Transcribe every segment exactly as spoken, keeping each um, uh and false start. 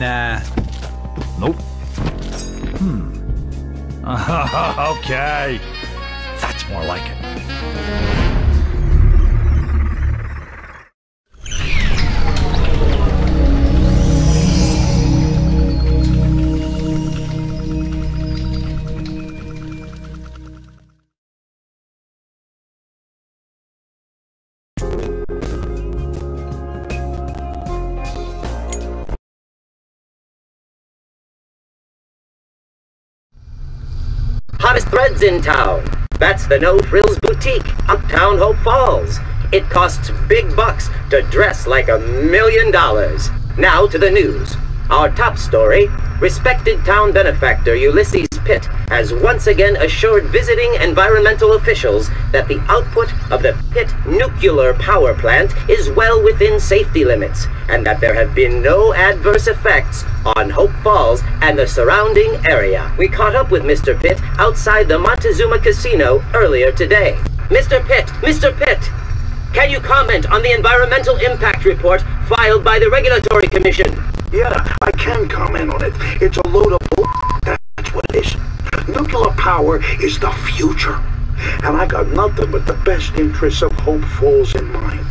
Nah. Nope. Hmm. Okay. That's more like it. Hottest threads in town. That's the No Frills Boutique, uptown Hope Falls. It costs big bucks to dress like a million dollars. Now to the news. Our top story, respected town benefactor Ulysses Pitt has once again assured visiting environmental officials that the output of the Pitt nuclear power plant is well within safety limits and that there have been no adverse effects on Hope Falls and the surrounding area. We caught up with Mister Pitt outside the Montezuma Casino earlier today. Mister Pitt, Mister Pitt, can you comment on the environmental impact report filed by the Regulatory Commission? Yeah, I can comment on it. It's a load of bull. That's what it is. Nuclear power is the future. And I got nothing but the best interests of Hope Falls in mind.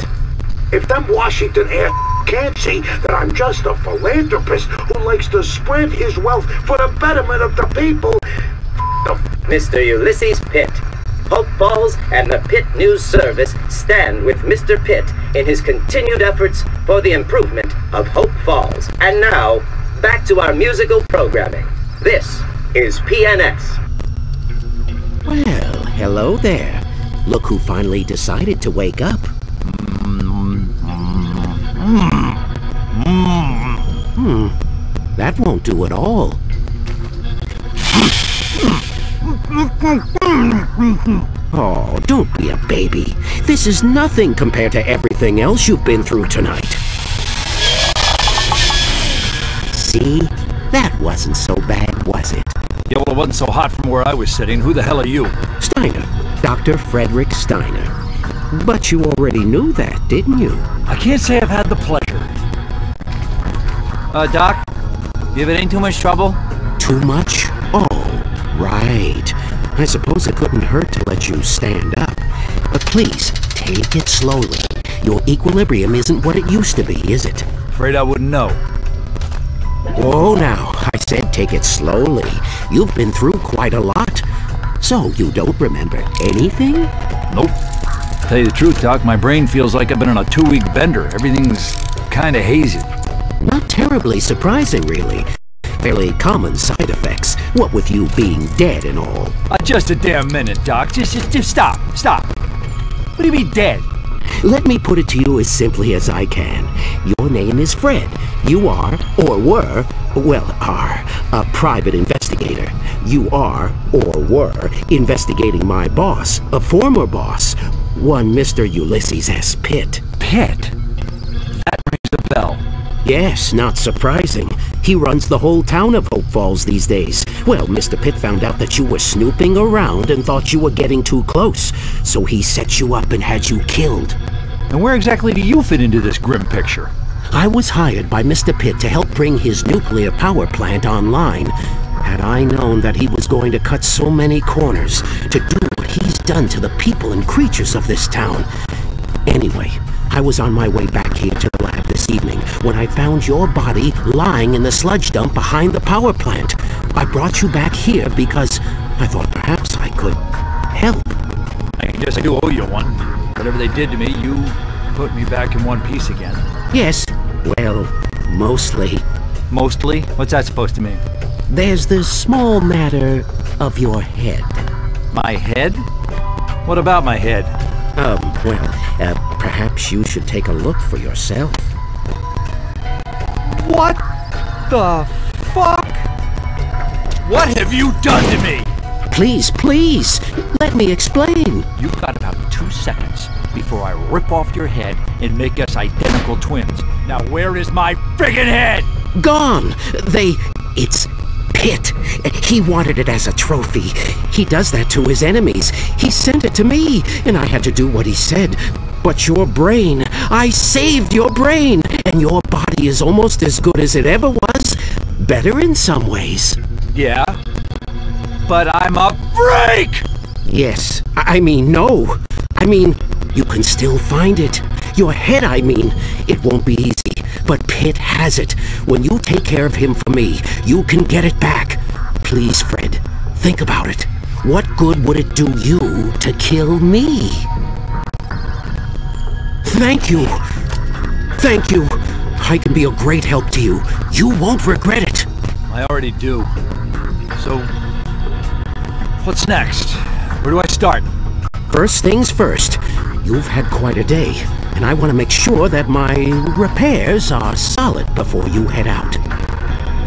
If them Washington air can't see that I'm just a philanthropist who likes to spread his wealth for the betterment of the people, Mister Ulysses Pitt, Hope Falls and the Pitt News Service stand with Mister Pitt in his continued efforts for the improvement of Hope Falls. And now, back to our musical programming. This is P N S. Well, hello there. Look who finally decided to wake up. Hmm, that won't do at all. Oh, don't be a baby. This is nothing compared to everything else you've been through tonight. See? That wasn't so bad, was it? Yeah, well, it wasn't so hot from where I was sitting. Who the hell are you? Steiner. Doctor Frederick Steiner. But you already knew that, didn't you? I can't say I've had the pleasure. Uh, Doc? If it ain't too much trouble? Too much? Oh, right. I suppose it couldn't hurt to let you stand up. But please, take it slowly. Your equilibrium isn't what it used to be, is it? Afraid I wouldn't know. Whoa now, I said take it slowly. You've been through quite a lot. So, you don't remember anything? Nope. Tell you the truth, Doc, my brain feels like I've been on a two-week bender. Everything's kinda hazy. Not terribly surprising, really. Fairly common side effects, what with you being dead and all. Uh, just a damn minute, Doc. Just, just, just stop, stop. What do you mean dead? Let me put it to you as simply as I can. Your name is Fred. You are, or were, well, are, a private investigator. You are, or were, investigating my boss, a former boss, one Mister Ulysses S. Pitt. Pitt? That rings a bell. Yes, not surprising. He runs the whole town of Hope Falls these days. Well, Mister Pitt found out that you were snooping around and thought you were getting too close, so he set you up and had you killed. And where exactly do you fit into this grim picture? I was hired by Mister Pitt to help bring his nuclear power plant online. Had I known that he was going to cut so many corners to do what he's done to the people and creatures of this town. Anyway, I was on my way back here to the lab this evening when I found your body lying in the sludge dump behind the power plant. I brought you back here because I thought perhaps I could help. I guess I do owe you one. Whatever they did to me, you put me back in one piece again. Yes. Well, mostly. Mostly? What's that supposed to mean? There's the small matter of your head. My head? What about my head? Um, well, uh, perhaps you should take a look for yourself. What the fuck? What have you done to me? Please, please, let me explain. You've got about two seconds before I rip off your head and make us identical twins. Now where is my friggin' head? Gone! They... it's... Pitt. He wanted it as a trophy. He does that to his enemies. He sent it to me, and I had to do what he said. But your brain, I saved your brain, and your body is almost as good as it ever was, better in some ways. Yeah, but I'm a freak! Yes, I mean, no. I mean, you can still find it. Your head, I mean. It won't be easy, but Pitt has it. When you take care of him for me, you can get it back. Please, Fred, think about it. What good would it do you to kill me? Thank you. Thank you. I can be a great help to you. You won't regret it. I already do. So, what's next? Where do I start? First things first. You've had quite a day, and I want to make sure that my repairs are solid before you head out.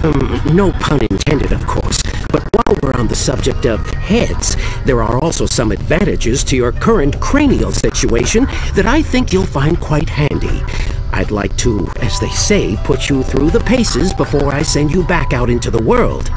Um, no pun intended, of course, but while we're on the subject of heads, there are also some advantages to your current cranial situation that I think you'll find quite handy. I'd like to, as they say, put you through the paces before I send you back out into the world.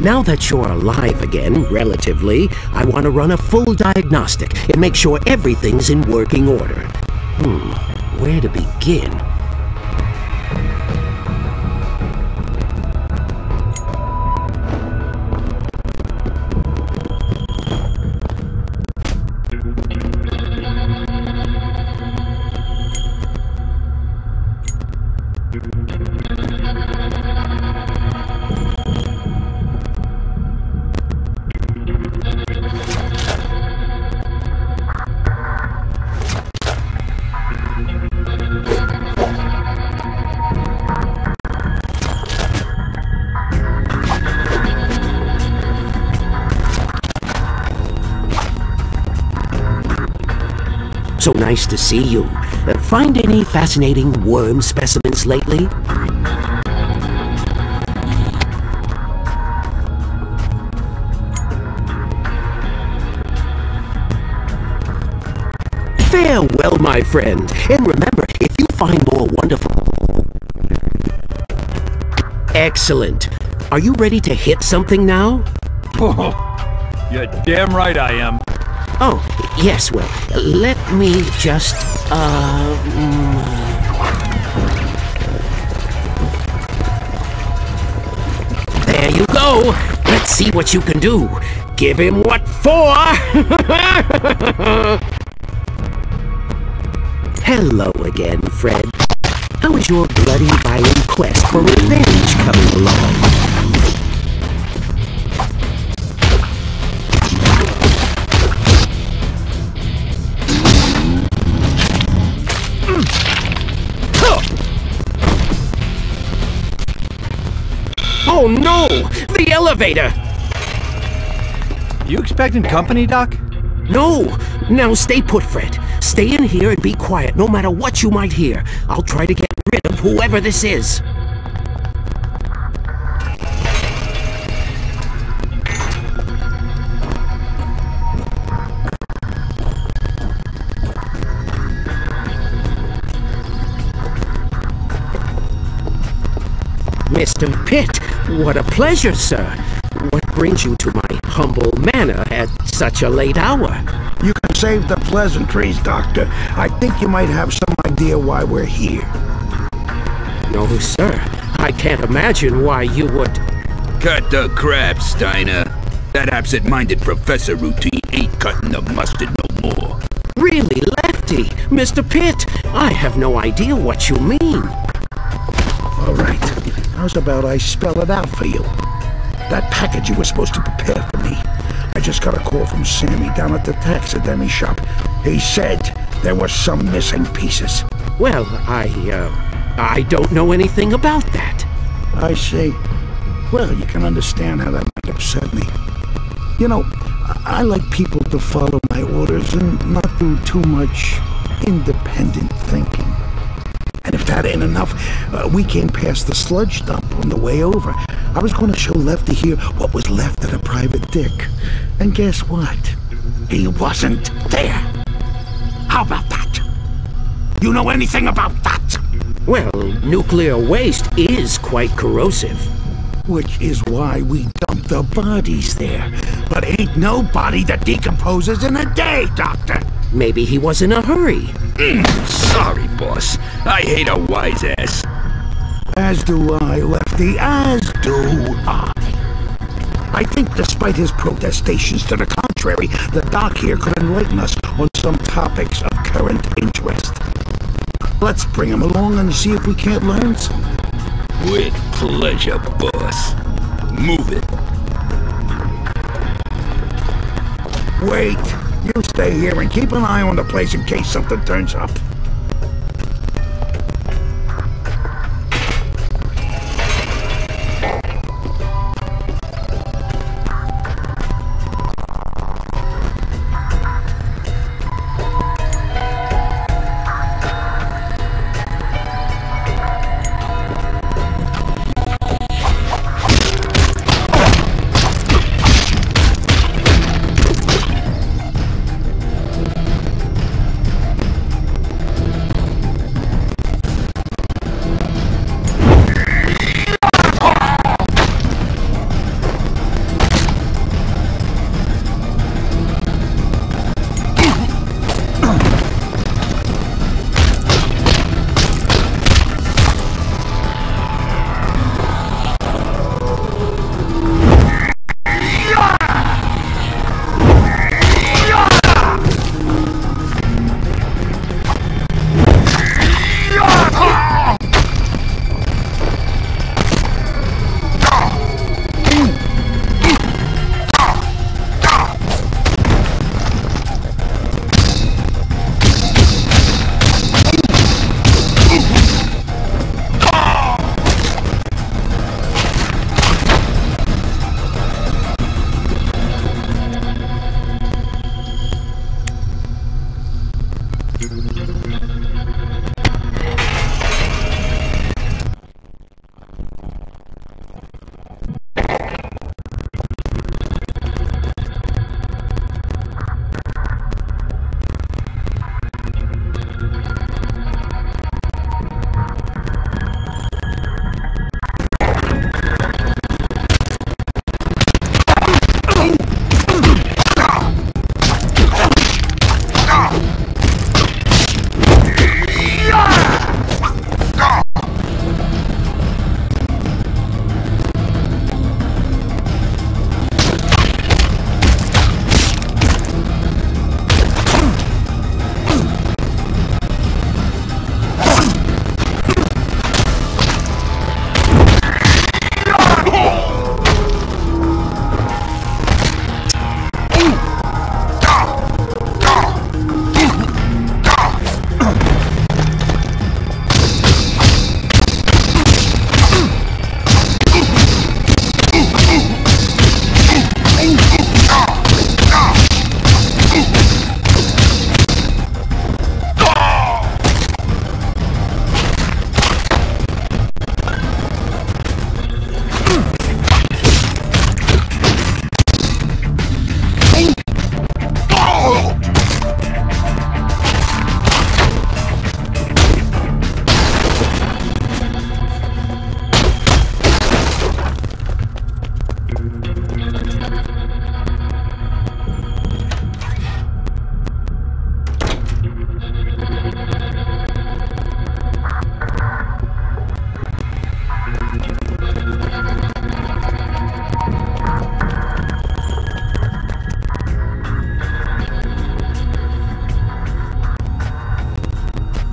Now that you're alive again, relatively, I want to run a full diagnostic and make sure everything's in working order. Hmm, where to begin? So nice to see you. Uh, find any fascinating worm specimens lately? Farewell, my friend. And remember, if you find more wonderful... Excellent. Are you ready to hit something now? Oh, you're damn right I am. Oh, yes, well, let me just, uh... Mm... There you go! Let's see what you can do! Give him what for! Hello again, Fred. How is your bloody violent quest for revenge coming along? Oh no! The elevator! You expecting company, Doc? No! Now stay put, Fred. Stay in here and be quiet, no matter what you might hear. I'll try to get rid of whoever this is. Mister Pitt, what a pleasure, sir. What brings you to my humble manor at such a late hour? You can save the pleasantries, Doctor. I think you might have some idea why we're here. No, sir. I can't imagine why you would... Cut the crap, Steiner. That absent-minded professor routine ain't cutting the mustard no more. Really, Lefty? Mister Pitt, I have no idea what you mean. All right. How's about I spell it out for you? That package you were supposed to prepare for me. I just got a call from Sammy down at the taxidermy shop. He said there were some missing pieces. Well, I, uh, I don't know anything about that. I see. Well, you can understand how that might upset me. You know, I like people to follow my orders and not do too much independent thinking. And if that ain't enough, uh, we came past the sludge dump on the way over. I was going to show Lefty here what was left of the private dick. And guess what? He wasn't there. How about that? You know anything about that? Well, nuclear waste is quite corrosive. Which is why we dump the bodies there. But ain't no body that decomposes in a day, Doctor! Maybe he was in a hurry. Mm, sorry, boss. I hate a wise ass. As do I, Lefty, as do I. I think despite his protestations to the contrary, the doc here could enlighten us on some topics of current interest. Let's bring him along and see if we can't learn something. With pleasure, boss. Move it. Wait. You stay here and keep an eye on the place in case something turns up.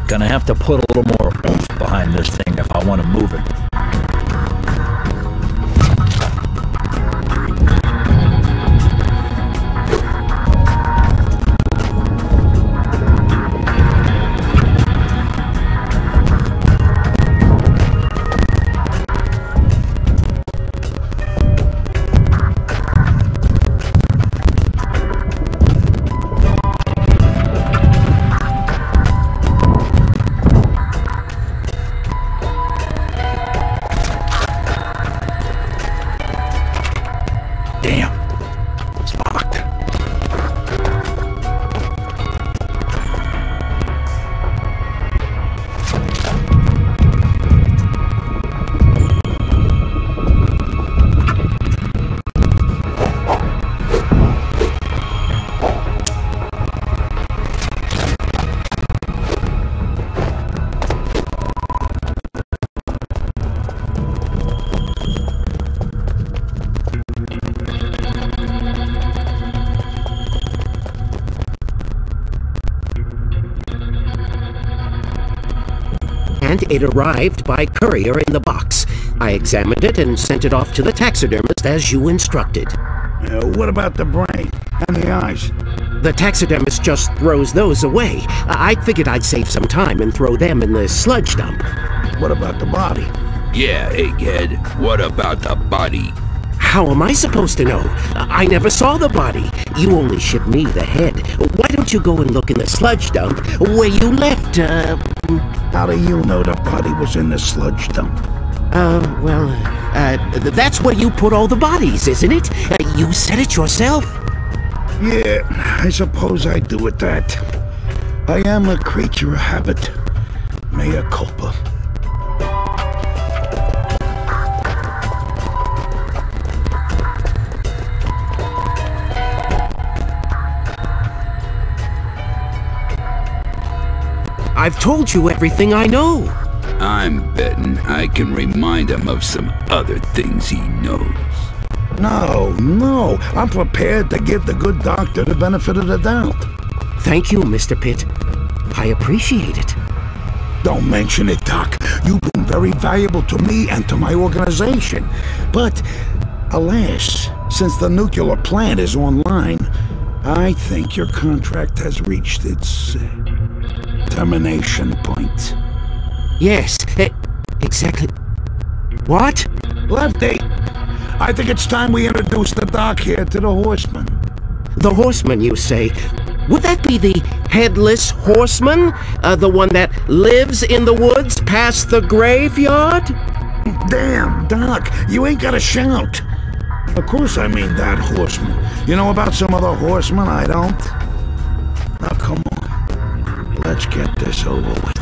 Gonna have to put a little more oomph behind this thing if I want to move it. and it arrived by courier in the box. I examined it and sent it off to the taxidermist as you instructed. Uh, what about the brain and the eyes? The taxidermist just throws those away. I, I figured I'd save some time and throw them in the sludge dump. What about the body? Yeah, egghead, what about the body? How am I supposed to know? I never saw the body. You only shipped me the head. Why don't you go and look in the sludge dump where you left, uh... How do you know the body was in the sludge dump? Uh, well, uh, that's where you put all the bodies, isn't it? Uh, you said it yourself. Yeah, I suppose I do with that. I am a creature of habit. Mea culpa. I've told you everything I know. I'm betting I can remind him of some other things he knows. No, no. I'm prepared to give the good doctor the benefit of the doubt. Thank you, Mister Pitt. I appreciate it. Don't mention it, Doc. You've been very valuable to me and to my organization. But, alas, since the nuclear plant is online, I think your contract has reached its uh, termination point. Yes, uh, exactly. What? Lefty! I think it's time we introduce the doc here to the horseman. The horseman, you say? Would that be the headless horseman? Uh, the one that lives in the woods past the graveyard? Damn, Doc, you ain't got a shout. Of course I mean that horseman. You know about some other horseman I don't? Now come on, let's get this over with.